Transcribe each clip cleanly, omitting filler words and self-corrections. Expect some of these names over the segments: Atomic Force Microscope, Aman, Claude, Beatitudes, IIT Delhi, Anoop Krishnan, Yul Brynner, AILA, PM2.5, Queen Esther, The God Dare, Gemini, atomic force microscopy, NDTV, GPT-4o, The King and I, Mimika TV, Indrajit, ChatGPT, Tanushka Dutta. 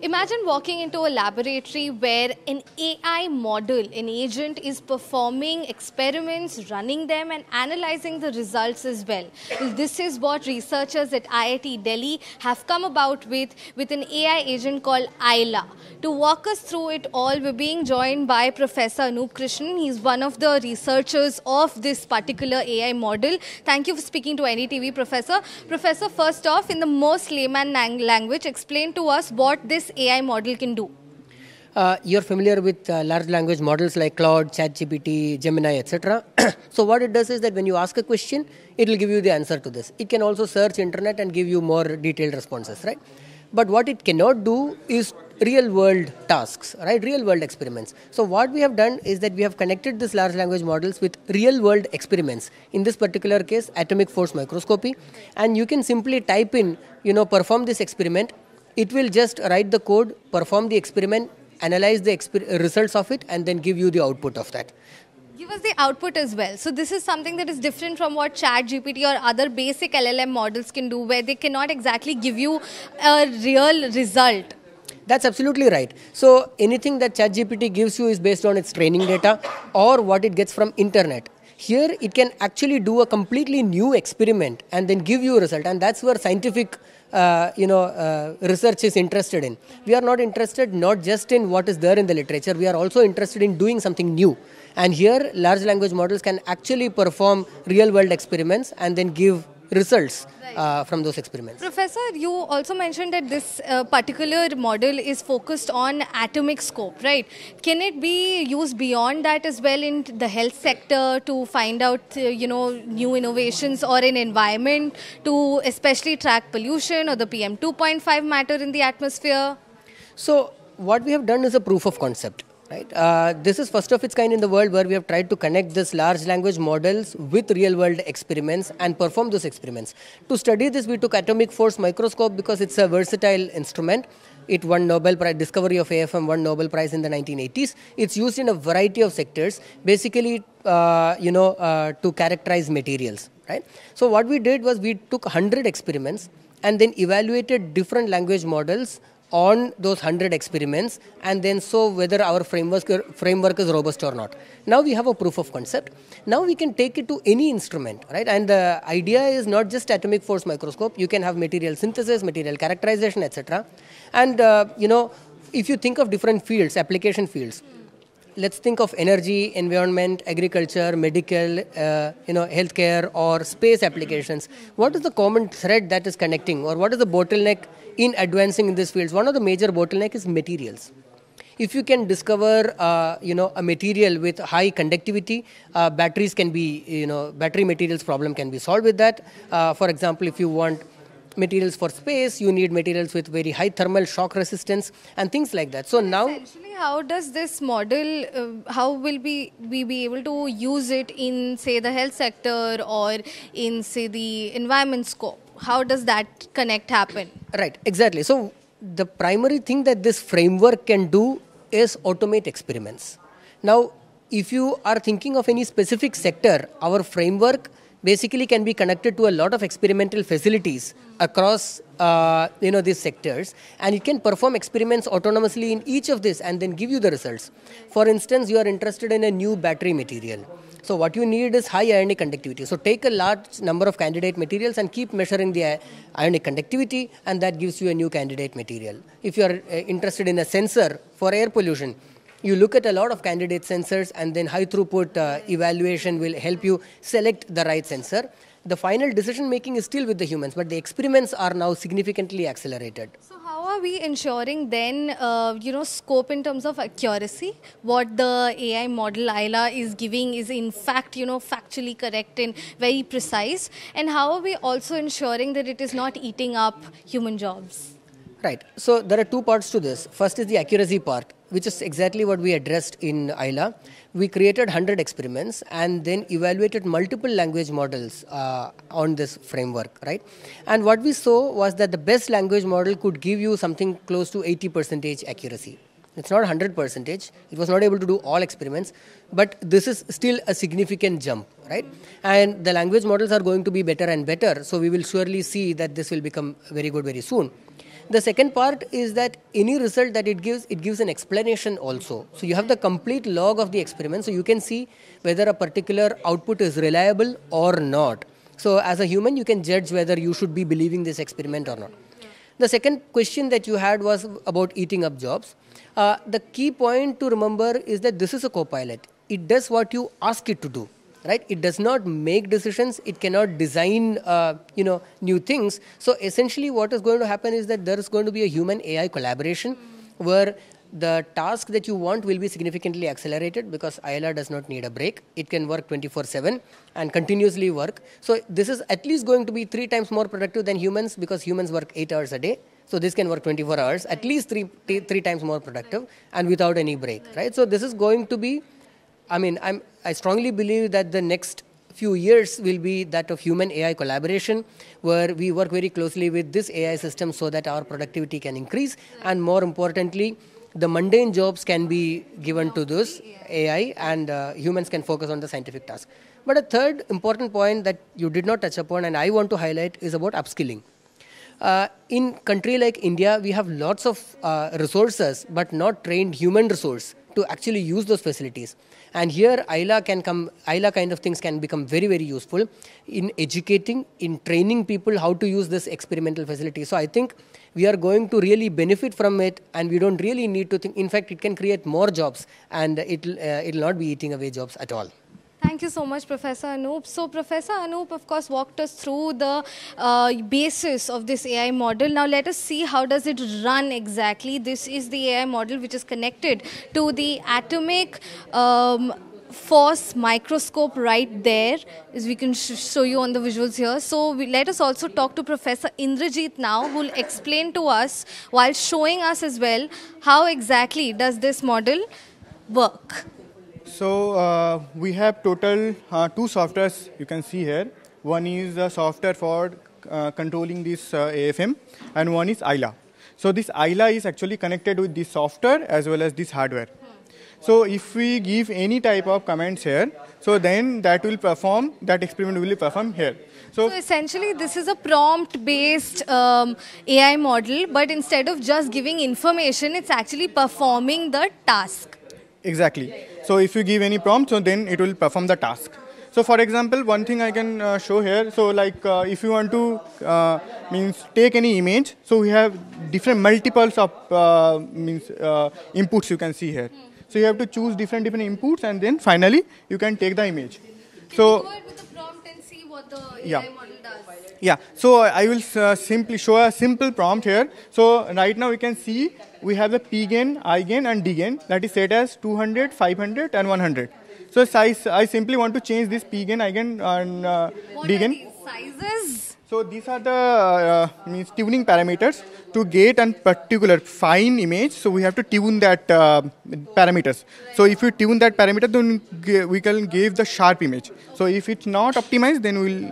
Imagine walking into a laboratory where an AI model, an agent, is performing experiments, running them and analyzing the results as well. This is what researchers at IIT Delhi have come about with an AI agent called AILA. To walk us through it all, we're being joined by Professor Anoop Krishnan. He's one of the researchers of this particular AI model. Thank you for speaking to NDTV, Professor. Professor, first off, in the most layman language, explain to us what this AI model can do. You're familiar with large language models like Claude, ChatGPT, Gemini, etc. So what it does is that when you ask a question, it will give you the answer to this. It can also search internet and give you more detailed responses, right? But what it cannot do is real world tasks, right? Real world experiments. So what we have done is that we have connected these large language models with real world experiments. In this particular case, atomic force microscopy. And you can simply type in, you know, perform this experiment. It will just write the code, perform the experiment, analyze the results of it, and then give you the output of that. Give us the output as well. So this is something that is different from what ChatGPT or other basic LLM models can do, where they cannot exactly give you a real result. That's absolutely right. So anything that ChatGPT gives you is based on its training data or what it gets from internet. Here it can actually do a completely new experiment and then give you a result, and that's where scientific research is interested in. We are not interested not just in what is there in the literature, we are also interested in doing something new. And here large language models can actually perform real world experiments and then give results from those experiments. Professor, you also mentioned that this particular model is focused on atomic scope, right? Can it be used beyond that as well in the health sector to find out, new innovations, or in environment to especially track pollution or the PM2.5 matter in the atmosphere? So what we have done is a proof of concept. Right. This is first of its kind in the world, where we have tried to connect this large language models with real world experiments and perform those experiments. To study this, we took atomic force microscope because it's a versatile instrument. It won Nobel Prize, discovery of AFM won Nobel Prize in the 1980s. It's used in a variety of sectors, basically, to characterize materials. Right. So what we did was we took 100 experiments and then evaluated different language models on those 100 experiments and then saw whether our framework is robust or not. Now we have a proof of concept. Now we can take it to any instrument, right? And the idea is not just atomic force microscope. You can have material synthesis, material characterization, etc. And, if you think of different fields, application fields, let's think of energy, environment, agriculture, medical, healthcare, or space applications. What is the common thread that is connecting, or what is the bottleneck in advancing in these fields? One of the major bottlenecks is materials. If you can discover, a material with high conductivity, battery materials problem can be solved with that. For example, if you want materials for space, you need materials with very high thermal shock resistance and things like that. So now, essentially, how does this model, how will we be able to use it in, say, the health sector or in, say, the environment scope? How does that connect happen? Right, exactly. So the primary thing that this framework can do is automate experiments. Now, if you are thinking of any specific sector, our framework basically can be connected to a lot of experimental facilities across these sectors, and it can perform experiments autonomously in each of these and then give you the results. For instance, you are interested in a new battery material. So what you need is high ionic conductivity. So take a large number of candidate materials and keep measuring the ionic conductivity, and that gives you a new candidate material. If you are interested in a sensor for air pollution, you look at a lot of candidate sensors, and then high throughput evaluation will help you select the right sensor. The final decision making is still with the humans, but the experiments are now significantly accelerated. So how are we ensuring then, scope in terms of accuracy? What the AI model AILA is giving is in fact, factually correct and very precise. And how are we also ensuring that it is not eating up human jobs? Right. So there are two parts to this. First is the accuracy part, which is exactly what we addressed in AILA. We created 100 experiments and then evaluated multiple language models on this framework, right? And what we saw was that the best language model could give you something close to 80% accuracy. It's not 100%. It was not able to do all experiments, but this is still a significant jump, right? And the language models are going to be better and better, so we will surely see that this will become very good very soon. The second part is that any result that it gives an explanation also. So you have the complete log of the experiment, so you can see whether a particular output is reliable or not. So as a human, you can judge whether you should be believing this experiment or not. The second question that you had was about eating up jobs. The key point to remember is that this is a co-pilot. It does what you ask it to do, right? It does not make decisions. It cannot design, new things. So essentially what is going to happen is that there is going to be a human-AI collaboration where the task that you want will be significantly accelerated because AILA does not need a break. It can work 24/7 and continuously work. So this is at least going to be 3 times more productive than humans because humans work 8 hours a day. So this can work 24 hours, at least three times more productive and without any break, right? So this is going to be, I strongly believe that the next few years will be that of human-AI collaboration, where we work very closely with this AI system so that our productivity can increase, and more importantly, the mundane jobs can be given to this AI and humans can focus on the scientific task. But a third important point that you did not touch upon and I want to highlight is about upskilling. In country like India, we have lots of resources but not trained human resource to actually use those facilities. And here AILA kind of things can become very, very useful in educating, in training people how to use this experimental facility. So I think we are going to really benefit from it and we don't really need to think. In fact, it can create more jobs and it'll not be eating away jobs at all. Thank you so much, Professor Anoop. So, Professor Anoop, of course, walked us through the basis of this AI model. Now, let us see how does it run exactly. This is the AI model which is connected to the Atomic Force Microscope right there, as we can show you on the visuals here. So, let us also talk to Professor Indrajit now, who will explain to us, while showing us as well, how exactly does this model work. So we have total 2 softwares you can see here. One is the software for controlling this AFM and one is AILA. So this AILA is actually connected with this software as well as this hardware. So if we give any type of commands here, so then that will perform, that experiment will perform here. So essentially this is a prompt-based AI model, but instead of just giving information, it's actually performing the task. Exactly. So if you give any prompt, so then it will perform the task. So for example, one thing I can show here. So like if you want to take any image, so we have different multiples of inputs you can see here. So you have to choose different inputs and then finally you can take the image. So can you go with the prompt and see what the AI model does? Yeah, so I will simply show a simple prompt here. So right now we can see we have the P gain, I gain and D gain that is set as 200, 500 and 100. So I simply want to change this P gain, I gain and D gain. What are these sizes? So these are the tuning parameters to get a particular fine image. So we have to tune that parameters. So if you tune that parameter, then we can give the sharp image. So if it's not optimized, then we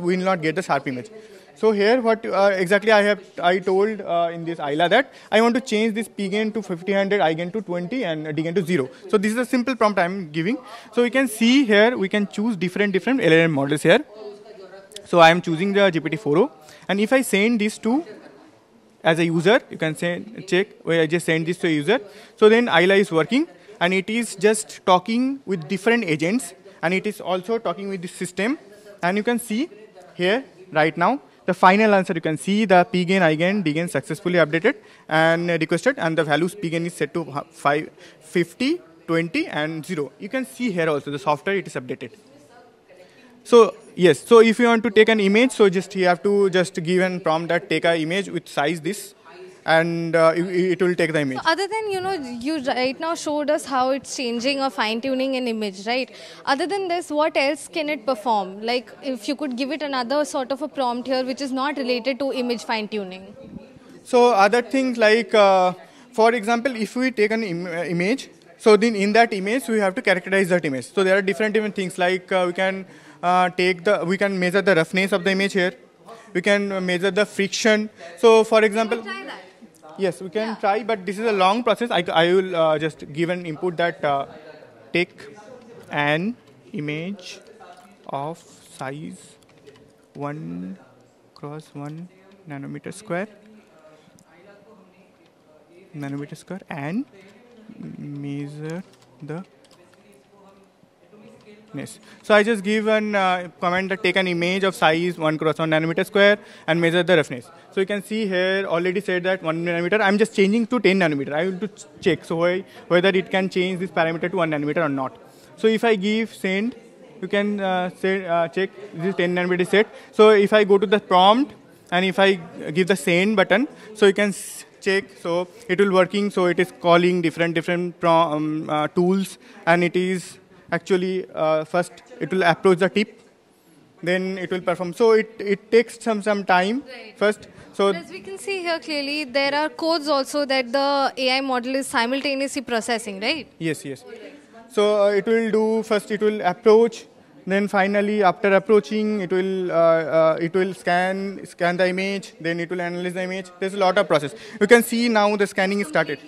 will not get the sharp image. So here, what exactly I told in this AILA that I want to change this P gain to 1500, I gain to 20, and D gain to 0. So this is a simple prompt I'm giving. So you can see here we can choose different LLM models here. So I am choosing the GPT-4o, and if I send this to as a user, you can check where I just send this to a user. So then AILA is working, and it is just talking with different agents, and it is also talking with the system. And you can see here right now the final answer. You can see the P gain, I gain, D gain successfully updated and requested, and the values P gain is set to 50, 20, and 0. You can see here also the software it is updated. So yes, so if you want to take an image, so just you have to just give a prompt that take an image with size this, and it will take the image. So other than, you right now showed us how it's changing or fine-tuning an image, right? Other than this, what else can it perform? Like if you could give it another sort of a prompt here which is not related to image fine-tuning. So other things like, for example, if we take an image, so then in that image we have to characterize that image. So there are different things like we can measure the roughness of the image here. We can measure the friction. So for example, yes, we can try, but this is a long process. I will just give an input that take an image of size 1 × 1 nanometer square nanometer square and measure the ness. So I just give an comment that take an image of size 1 × 1 nanometer square and measure the roughness. So you can see here already said that 1 nanometer. I'm just changing to 10 nanometer. I will to check so whether it can change this parameter to 1 nanometer or not. So if I give send, you can check this 10 nanometer set. So if I go to the prompt and if I give the send button, so you can check. So it will working. So it is calling different tools, and it is actually first it will approach the tip, then it will perform. So it takes some time first. So as we can see here clearly, there are codes also that the AI model is simultaneously processing, right? Yes, yes. So it will do first. It will approach, then finally after approaching, it will scan the image, then it will analyze the image. There's a lot of process. You can see now the scanning is started.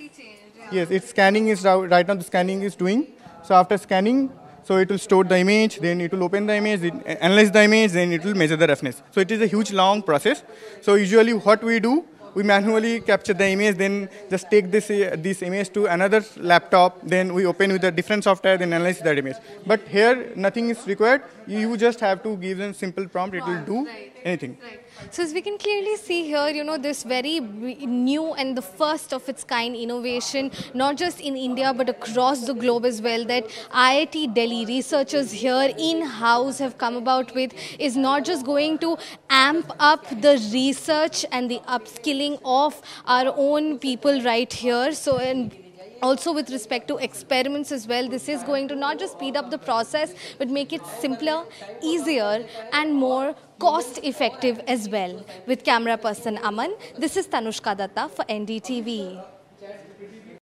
Yes, it's scanning is right now. The scanning is doing. So after scanning, so it will store the image, then it will open the image, it analyze the image, then it will measure the roughness. So it is a huge long process. So usually what we do, we manually capture the image, then just take this image to another laptop, then we open with a different software, then analyze that image. But here, nothing is required. You just have to give them simple prompt, it will do anything. So as we can clearly see here, you know, this very new and the first of its kind innovation, not just in India, but across the globe as well, that IIT Delhi researchers here in-house have come about with is not just going to amp up the research and the upskilling of our own people right here. So, and also with respect to experiments as well, this is going to not just speed up the process, but make it simpler, easier, and more cost effective as well. With camera person Aman, this is Tanushka Dutta for NDTV.